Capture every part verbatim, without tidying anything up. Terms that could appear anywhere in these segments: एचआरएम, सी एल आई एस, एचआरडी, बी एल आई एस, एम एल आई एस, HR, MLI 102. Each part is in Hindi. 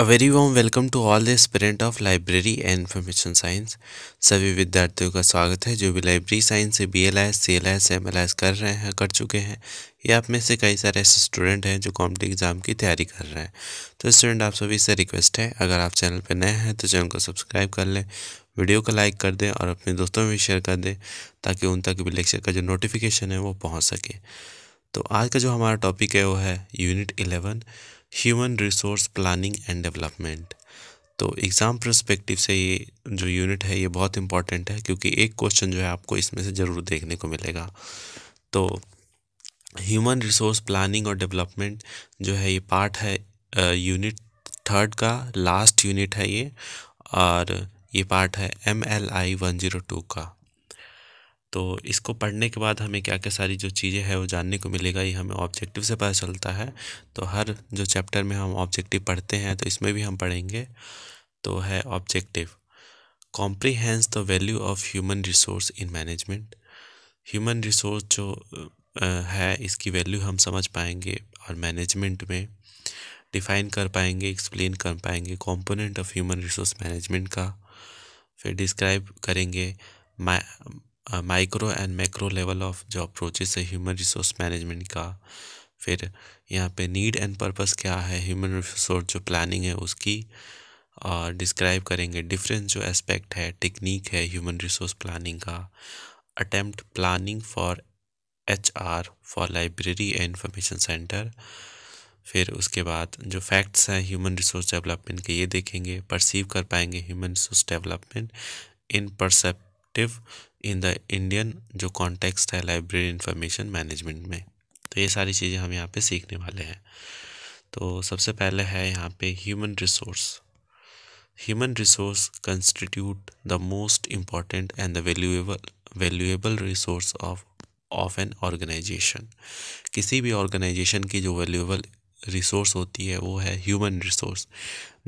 A very warm welcome to all the aspirant of Library and Information Science। सभी विद्यार्थियों का स्वागत है जो भी लाइब्रेरी साइंस से बी एल आई एस सी एल आई एस एम एल आई एस कर रहे हैं कर चुके हैं या आप में से कई सारे ऐसे स्टूडेंट हैं जो कॉम्पिटिटिव एग्जाम की तैयारी कर रहे हैं। तो स्टूडेंट आप सभी से रिक्वेस्ट है, अगर आप चैनल पर नए हैं तो चैनल को सब्सक्राइब कर लें, वीडियो को लाइक कर दें और अपने दोस्तों में भी शेयर कर दें ताकि उन तक भी लेक्चर का जो नोटिफिकेशन है वो पहुँच सके। तो आज का जो हमारा टॉपिक है वो है unit eleven human resource planning and development. तो एग्ज़ाम परस्पेक्टिव से ये जो यूनिट है ये बहुत इंपॉर्टेंट है क्योंकि एक क्वेश्चन जो है आपको इसमें से ज़रूर देखने को मिलेगा। तो ह्यूमन रिसोर्स प्लानिंग और डेवलपमेंट जो है ये पार्ट है यूनिट थर्ड का, लास्ट यूनिट है ये और ये पार्ट है M L I one zero two का। तो इसको पढ़ने के बाद हमें क्या क्या सारी जो चीज़ें हैं वो जानने को मिलेगा, ये हमें ऑब्जेक्टिव से पता चलता है। तो हर जो चैप्टर में हम ऑब्जेक्टिव पढ़ते हैं तो इसमें भी हम पढ़ेंगे। तो है objective comprehends the value of human resource in management. Human resource जो है इसकी वैल्यू हम समझ पाएंगे और मैनेजमेंट में डिफ़ाइन कर पाएंगे, एक्सप्लेन कर पाएंगे component of human resource management का। फिर डिस्क्राइब करेंगे मा micro and macro level of जो अप्रोचेस है ह्यूमन रिसोर्स मैनेजमेंट का। फिर यहाँ पे नीड एंड पर्पस क्या है ह्यूमन रिसोर्स जो प्लानिंग है उसकी, और डिस्क्राइब करेंगे डिफरेंट जो एस्पेक्ट है, टेक्निक है ह्यूमन रिसोर्स प्लानिंग का। Attempt planning for HR for library and information centre. फिर उसके बाद जो फैक्ट्स हैं ह्यूमन रिसोर्स डेवलपमेंट के ये देखेंगे, परसीव कर पाएंगे human resource development in perceptive in the Indian जो कॉन्टेक्स्ट है लाइब्रेरी इंफॉर्मेशन मैनेजमेंट में। तो ये सारी चीज़ें हम यहाँ पे सीखने वाले हैं। तो सबसे पहले है यहाँ पे human resource. Human resource constitute the most important and the valuable valuable resource of of an organisation. किसी भी ऑर्गेनाइजेशन की जो वैल्यूएबल रिसोर्स होती है वो है ह्यूमन रिसोर्स,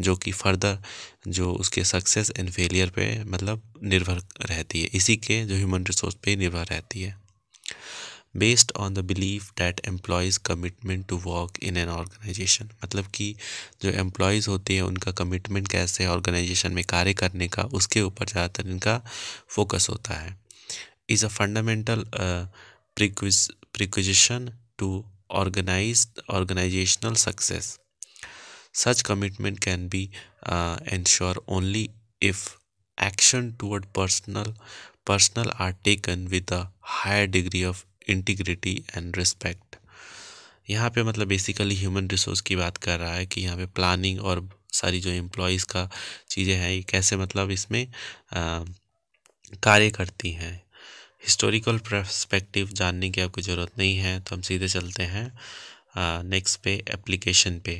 जो कि फर्दर जो उसके सक्सेस एंड फेलियर पे मतलब निर्भर रहती है, इसी के जो ह्यूमन रिसोर्स पे निर्भर रहती है। Based on the belief that employees commitment to work in an organisation, मतलब कि जो एम्प्लॉयज़ होते हैं उनका कमिटमेंट कैसे है ऑर्गेनाइजेशन में कार्य करने का, उसके ऊपर ज़्यादातर इनका फोकस होता है। Is a fundamental prerequisite to organized organizational success. Such commitment can be uh, ensured only if action toward personal personal are taken with a higher degree of integrity and respect. यहाँ पे मतलब बेसिकली ह्यूमन रिसोर्स की बात कर रहा है कि यहाँ पे प्लानिंग और सारी जो एम्प्लॉयज़ का चीज़ें हैं ये कैसे मतलब इसमें uh, कार्य करती हैं। हिस्टोरिकल पर्सपेक्टिव जानने की आपको ज़रूरत नहीं है, तो हम सीधे चलते हैं नेक्स्ट पे, एप्लीकेशन पे।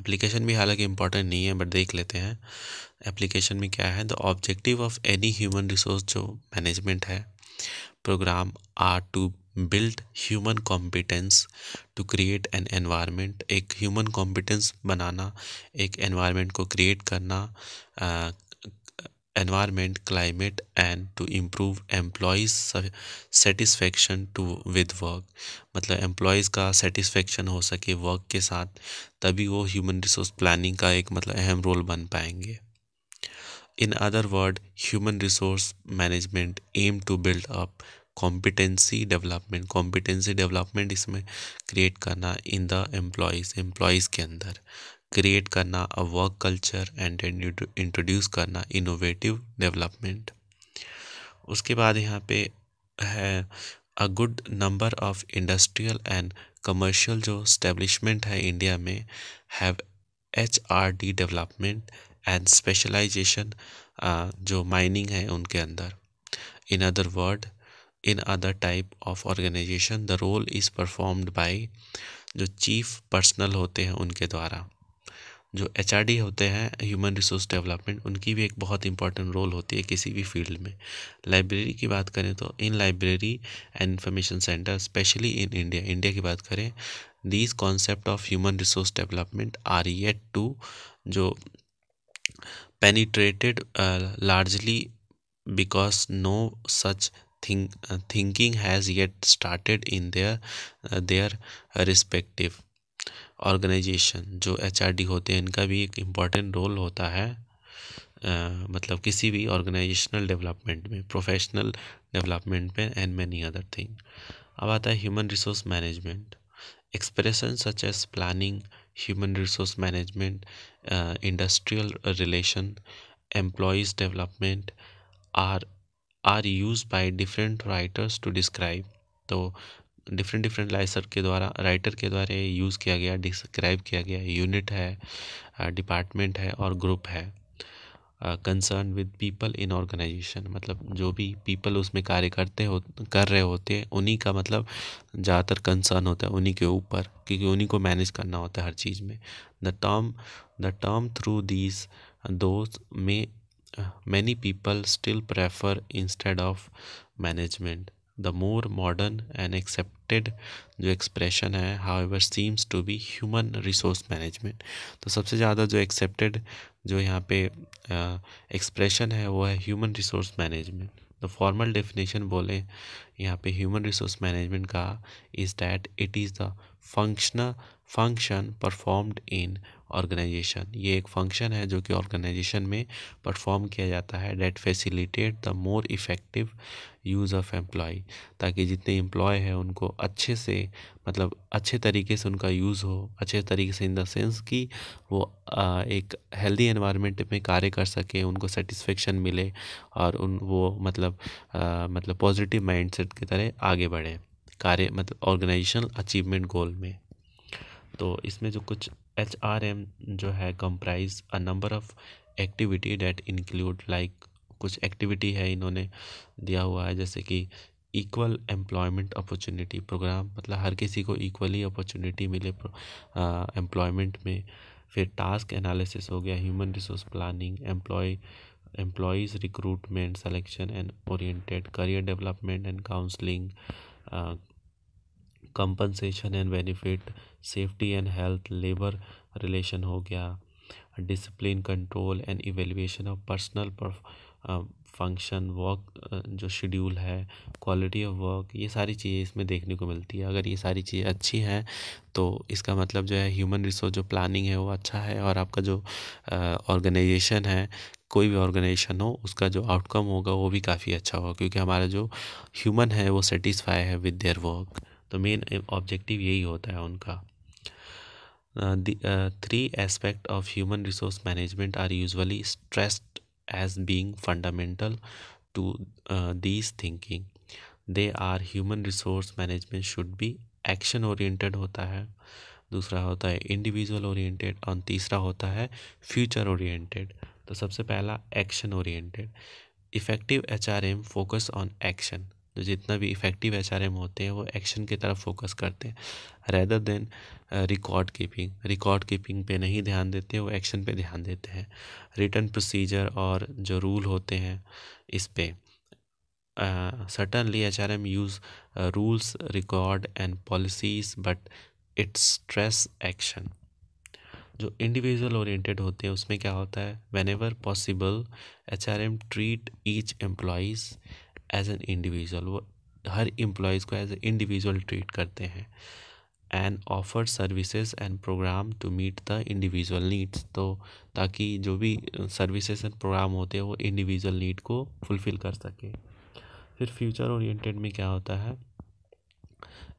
एप्लीकेशन भी हालांकि इम्पॉर्टेंट नहीं है बट देख लेते हैं एप्लीकेशन में क्या है। The objective of any human resource जो मैनेजमेंट है programme are to build human competence to create an environment. एक ह्यूमन कॉम्पिटेंस बनाना, एक एनवायरनमेंट को क्रिएट करना, आ, environment, climate and to improve employees satisfaction to with work। मतलब employees का satisfaction हो सके work के साथ, तभी वो human resource planning का एक मतलब अहम रोल बन पाएंगे। In other word, human resource management aim to build up competency development, competency development इसमें create करना in the employees, employees के अंदर क्रिएट करना a work culture and introduce करना इनोवेटिव डेवलपमेंट। उसके बाद यहाँ पे है a good number of industrial and commercial जो एस्टेब्लिशमेंट है इंडिया में have एचआरडी development and specialisation जो माइनिंग है उनके अंदर। In other word in other type of organisation the role is performed by जो चीफ पर्सनल होते हैं उनके द्वारा। जो एचआरडी होते हैं ह्यूमन रिसोर्स डेवलपमेंट, उनकी भी एक बहुत इंपॉर्टेंट रोल होती है किसी भी फील्ड में। लाइब्रेरी की बात करें तो in library and information centre specially in India India की बात करें, these concept of human resource development are yet to जो penetrated largely because no such think thinking has yet started in their their respective organisation जो एचआरडी होते हैं इनका भी एक इम्पॉर्टेंट रोल होता है, आ, मतलब किसी भी ऑर्गेनाइजेशनल डेवलपमेंट में, प्रोफेशनल डेवलपमेंट में एंड मैनी अदर थिंग। अब आता है human resource management. Expression such as planning, human resource management, industrial relation, employees development are are use by different writers to describe. तो डिफरेंट डिफरेंट राइटर के द्वारा राइटर के द्वारा यूज़ किया गया, डिस्क्राइब किया गया यूनिट है, डिपार्टमेंट है और ग्रुप है। Concern with people in organisation, मतलब जो भी पीपल उसमें कार्य करते हो कर रहे होते हैं उन्हीं का मतलब ज़्यादातर कंसर्न होता है उन्हीं के ऊपर, क्योंकि उन्हीं को मैनेज करना होता है हर चीज़ में। The term the term through these those में many people still prefer instead of management. The more modern and accepted जो एक्सप्रेशन है however seems to be human resource management. तो सबसे ज़्यादा जो एक्सेप्टेड जो यहाँ पे एक्सप्रेशन है वो है human resource management. The formal definition बोले यहाँ पे ह्यूमन रिसोर्स मैनेजमेंट का is that it is the functional function performed in organisation. ये एक फंक्शन है जो कि ऑर्गेनाइजेशन में परफॉर्म किया जाता है that facilitate the more effective use of employ, ताकि जितने एम्प्लॉय हैं उनको अच्छे से, मतलब अच्छे तरीके से उनका यूज़ हो, अच्छे तरीके से इन द सेंस कि वो आ, एक हेल्दी एनवायरनमेंट में कार्य कर सकें, उनको सेटिस्फेक्शन मिले और उन वो मतलब आ, मतलब पॉजिटिव माइंडसेट की तरह आगे बढ़े कार्य, मतलब ऑर्गेनाइजेशनल अचीवमेंट गोल में। तो इसमें जो कुछ एच आर एम जो है comprise a number of activity that include, like कुछ एक्टिविटी है इन्होंने दिया हुआ है जैसे कि इक्वल एम्प्लॉयमेंट अपॉर्चुनिटी प्रोग्राम, मतलब हर किसी को इक्वली अपॉर्चुनिटी मिले एम्प्लॉयमेंट में। फिर टास्क एनालिसिस हो गया, human resource planning, employ employees recruitment, selection and oriented, career development and counselling, compensation and benefit, safety and health, labour relation हो गया, discipline control and evaluation of personal function, work जो शेड्यूल है, क्वालिटी ऑफ वर्क, ये सारी चीज़ें इसमें देखने को मिलती है। अगर ये सारी चीज़ें अच्छी हैं तो इसका मतलब जो है ह्यूमन रिसोर्स जो प्लानिंग है वो अच्छा है और आपका जो ऑर्गेनाइजेशन है, कोई भी ऑर्गेनाइजेशन हो, उसका जो आउटकम होगा वो भी काफ़ी अच्छा होगा, क्योंकि हमारा जो ह्यूमन है वो सेटिस्फाई है विद देयर वर्क। तो मेन ऑब्जेक्टिव यही होता है उनका। Three aspect of human resource management are usually stressed as being fundamental to uh, these thinking. They are human resource management should be action oriented होता है, दूसरा होता है individual oriented और तीसरा होता है future oriented। तो सबसे पहला action oriented, effective H R M focus on action। तो जितना भी effective H R M होते हैं वो action की तरफ focus करते हैं rather than record keeping. Record keeping पे नहीं ध्यान देते, वो एक्शन पे ध्यान देते हैं, रिटर्न प्रोसीजर और जो रूल होते हैं इस पे। Certainly H R M use rules, record and policies but it's stress action. जो इंडिविजुअल ओरिएंटेड होते हैं उसमें क्या होता है, whenever possible H R M treat each employees as an individual, वो हर एम्प्लॉयज़ को एज ए इंडिविजुअल ट्रीट करते हैं। And offer services and programme to meet the individual needs, तो ताकि जो भी सर्विसेज एंड प्रोग्राम होते हैं वो इंडिविजुअल नीड को फुलफ़िल कर सके। फिर फ्यूचर ओरिएंटेड में क्या होता है,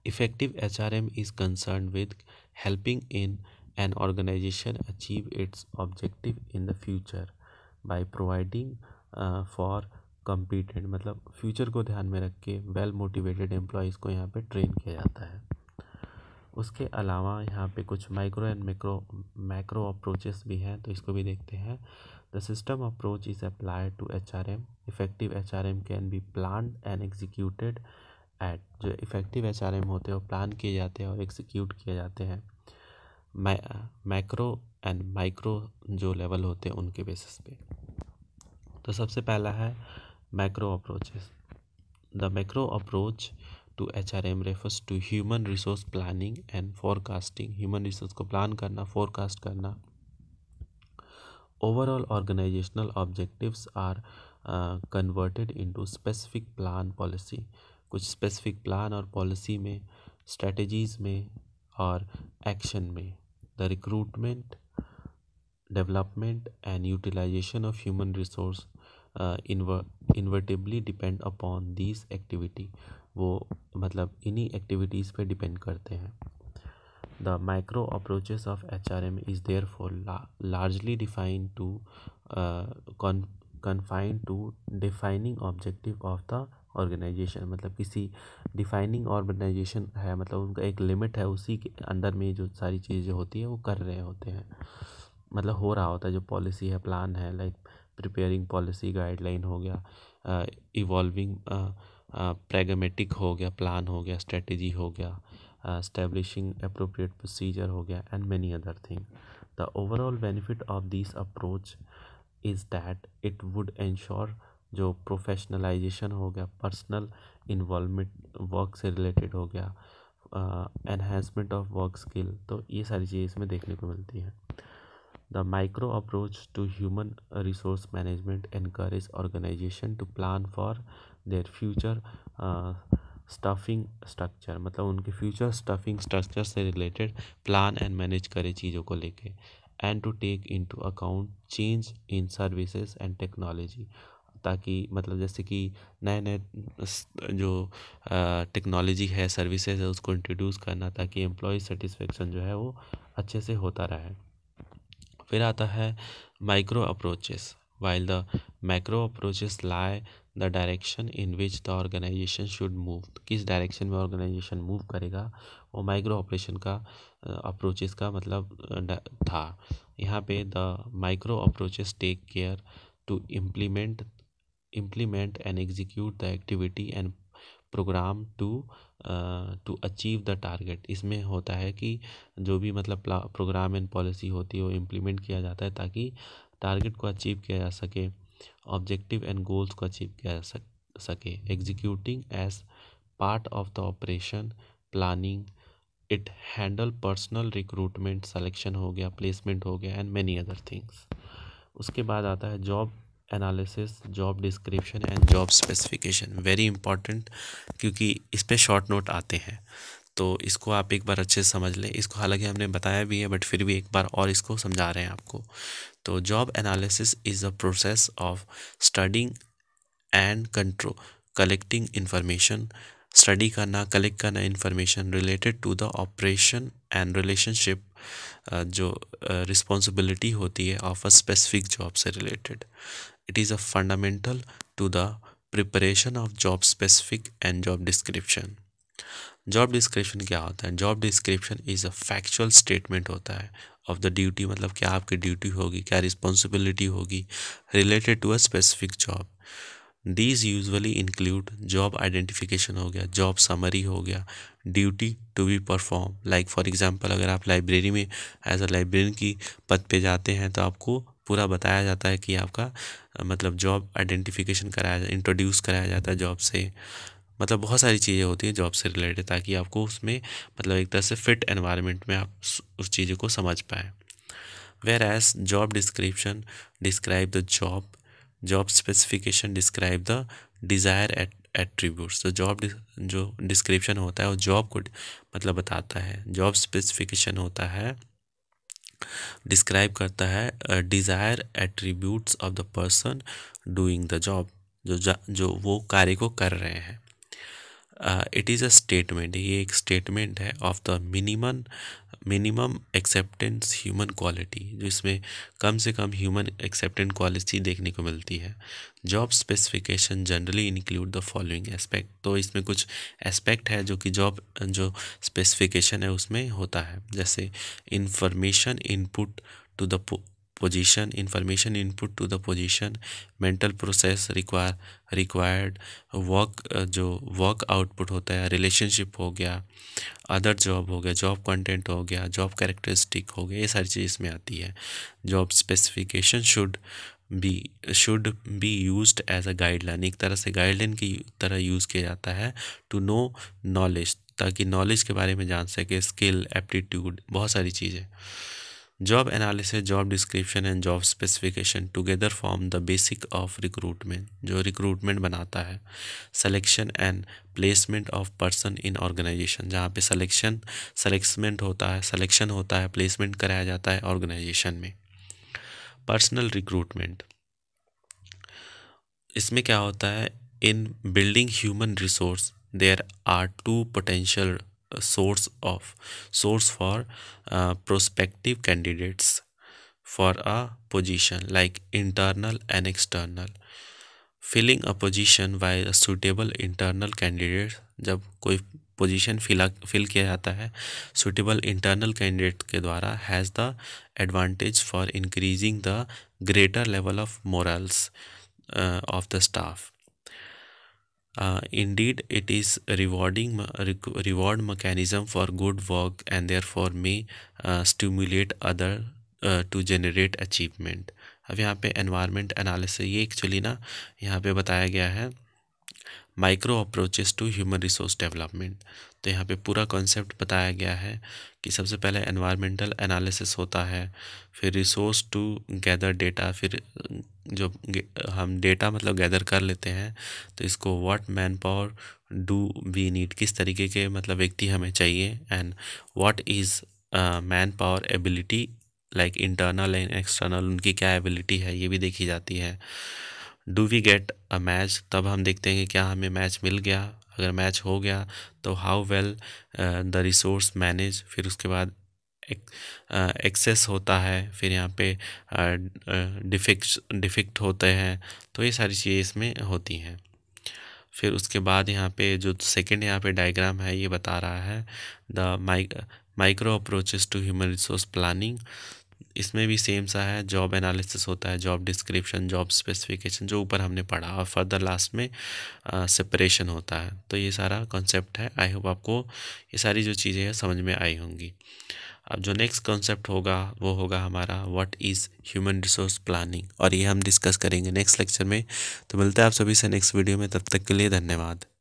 effective एचआरएम is concern with helping in an organisation achieve its objective in the future by providing for competent, मतलब फ्यूचर को ध्यान में रख के वेल मोटिवेटेड एम्प्लॉयज़ को यहाँ पे ट्रेन किया जाता है। उसके अलावा यहाँ पे कुछ micro and macro macro approaches भी हैं, तो इसको भी देखते हैं। The system approach is applied to एचआरएम। Effective एचआरएम can be plan and executed at, जो इफ़ेक्टिव एचआरएम होते हैं वो प्लान किए जाते हैं और एग्जीक्यूट किए जाते हैं। मैक्रो एंड माइक्रो जो लेवल होते हैं उनके बेसिस पे। तो सबसे पहला है macro approaches. The macro approach to H R M refers to human resource planning and forecasting, human resource को प्लान करना, फोरकास्ट करना। Overall organisational objectives are converted into specific plan policy. कुछ स्पेसिफिक प्लान और पॉलिसी में, स्ट्रेटजीज में और एक्शन में the recruitment, development and utilization of human resource uh, inver inevitably depend upon these activity. वो मतलब इन्हीं activities पे depend करते हैं. The micro approaches of H R M is therefore la largely defined to uh, con confined to defining objective of the organisation. मतलब किसी डिफाइनिंग ऑर्गेनाइजेशन है, मतलब उनका एक लिमिट है, उसी के अंदर में जो सारी चीज़ें होती है वो कर रहे होते हैं, मतलब हो रहा होता है. जो पॉलिसी है, प्लान है, लाइक प्रिपेयरिंग पॉलिसी गाइडलाइन हो गया, इवॉल्विंग प्रैग्मेटिक हो गया, प्लान हो गया, स्ट्रेटजी हो गया, एस्टैब्लिशिंग एप्रोप्रिएट प्रोसीजर हो गया and many other thing. The overall benefit of this approach is that it would ensure जो प्रोफेशनलाइजेशन हो गया, पर्सनल इन्वॉल्वमेंट वर्क से रिलेटेड हो गया, एनहेंसमेंट ऑफ वर्क स्किल, तो ये सारी चीज़ें इसमें देखने को मिलती हैं. The micro approach to human resource management encourage organisation to plan for their future staffing structure. मतलब उनके फ्यूचर स्टफिंग स्ट्रक्चर से रिलेटेड प्लान एंड मैनेज करे चीज़ों को लेके, and to take into account change in services and technology. ताकि मतलब जैसे कि नए नए जो टेक्नोलॉजी है, सर्विसेज है, उसको इंट्रोड्यूस करना, ताकि एम्प्लॉय सेटिस्फेक्शन जो है वो अच्छे से होता रहे. फिर आता है micro approaches. While the micro approaches lie the direction in which the organisation should move. किस डायरेक्शन में ऑर्गेनाइजेशन मूव करेगा वो माइक्रो ऑपरेशन का अप्रोचेस का मतलब था. यहाँ पे the micro approaches take care to implement implement and execute the activity and program to uh, to achieve the target. इसमें होता है कि जो भी मतलब प्रोग्राम एंड पॉलिसी होती है वो इम्प्लीमेंट किया जाता है ताकि टारगेट को अचीव किया जा सके, ऑब्जेक्टिव एंड गोल्स को अचीव किया जा सके. Executing as part of the operation planning it handle personal recruitment, selection हो गया, प्लेसमेंट हो गया एंड मैनी अदर थिंग्स. उसके बाद आता है job analysis, job description and job specification. Very important, क्योंकि इस पर शॉर्ट नोट आते हैं, तो इसको आप एक बार अच्छे से समझ लें. इसको हालांकि हमने बताया भी है, बट फिर भी एक बार और इसको समझा रहे हैं आपको. तो job analysis is a process of studying and control collecting information. Study करना, कलेक्ट करना information related to the operation and relationship, जो रिस्पॉन्सिबिलिटी होती है ऑफ अ स्पेसिफिक जॉब से related. It is a fundamental to the preparation of job specific and job description. Job description क्या होता है? Job description is a factual statement होता है of the duty, मतलब क्या आपकी duty होगी, क्या responsibility होगी related to a specific job. These usually include job identification हो गया, job summary हो गया, duty to be performed. Like for example अगर आप library में as a librarian की पद पे जाते हैं तो आपको पूरा बताया जाता है कि आपका मतलब जॉब आइडेंटिफिकेशन कराया जाता, इंट्रोड्यूस कराया जाता है जॉब से, मतलब बहुत सारी चीज़ें होती हैं जॉब से रिलेटेड, ताकि आपको उसमें मतलब एक तरह से फिट एनवायरनमेंट में आप उस चीज़ों को समझ पाएँ. Whereas job description describe the job, job specification describe the desire at attributes. तो जॉब जो डिस्क्रिप्शन होता है वो जॉब को मतलब बताता है, जॉब स्पेसिफिकेशन होता है डिस्क्राइब करता है desire attributes of the person doing the job, जो जो वो कार्य को कर रहे हैं. इट इज़ अ स्टेटमेंट, ये एक स्टेटमेंट है of the minimum minimum acceptance human quality, जिसमें कम से कम ह्यूमन एक्सेप्टेंट क्वालिटी देखने को मिलती है. Job specification generally include the following aspect. तो इसमें कुछ एस्पेक्ट है जो कि जॉब जो स्पेसिफिकेशन है उसमें होता है, जैसे information input to the position, information input to the position, mental process require required work, जो वर्क आउटपुट होता है, रिलेशनशिप हो गया, अदर जॉब हो गया, जॉब कंटेंट हो गया, जॉब कैरेक्टरिस्टिक हो गया, ये सारी चीज़ इसमें आती है. Job specification should be should be used as a guideline, एक तरह से गाइडलाइन की तरह यूज़ किया जाता है टू नो नॉलेज, ताकि नॉलेज के बारे में जान सके, स्किल, एप्टीट्यूड, बहुत सारी चीज़ें. Job analysis, job description and job specification together form the basic of recruitment, जो recruitment बनाता है selection and placement of person in organization, जहाँ पे selection, selection होता है, selection होता है, placement कराया जाता है organization में। Personal recruitment, इसमें क्या होता है, in building human resource there are two potential source of source for uh, prospective candidates for a position like internal and external. Filling a position by a suitable internal candidate, जब कोई position fill fill किया जाता है suitable internal candidate के द्वारा has the advantage for increasing the greater level of morals uh, of the staff. Uh, indeed, it is a rewarding reward mechanism for good work and therefore may uh, stimulate other uh, to generate achievement. अब यहाँ पे environment analysis, ये एक्चुअली ना यहाँ पे बताया गया है micro approaches to human resource development. तो यहाँ पे पूरा कॉन्सेप्ट बताया गया है कि सबसे पहले एनवायरमेंटल एनालिसिस होता है, फिर रिसोर्स टू गैदर डेटा, फिर जो हम डेटा मतलब गैदर कर लेते हैं तो इसको what manpower do we need, किस तरीके के मतलब व्यक्ति हमें चाहिए, and what is manpower ability like internal and external, उनकी क्या एबिलिटी है ये भी देखी जाती है। Do we get a match, तब हम देखते हैं कि क्या हमें मैच मिल गया, अगर मैच हो गया तो how well the resource manage, फिर उसके बाद एक्सेस uh, होता है, फिर यहाँ पे डिफिक्ट uh, डिफिक्ट uh, होते हैं, तो ये सारी चीज़ें इसमें होती हैं। फिर उसके बाद यहाँ पे जो सेकंड यहाँ पे डायग्राम है ये बता रहा है the micro approaches to human resource planning, इसमें भी सेम सा है, जॉब एनालिसिस होता है, जॉब डिस्क्रिप्शन, जॉब स्पेसिफिकेशन जो ऊपर हमने पढ़ा, और फर्दर लास्ट में सेपरेशन uh, होता है। तो ये सारा कॉन्सेप्ट है। आई होप आपको ये सारी जो चीज़ें हैं समझ में आई होंगी। अब जो नेक्स्ट कॉन्सेप्ट होगा वो होगा हमारा what is human resource planning, और ये हम डिस्कस करेंगे नेक्स्ट लेक्चर में। तो मिलते हैं आप सभी से नेक्स्ट वीडियो में, तब तक के लिए धन्यवाद।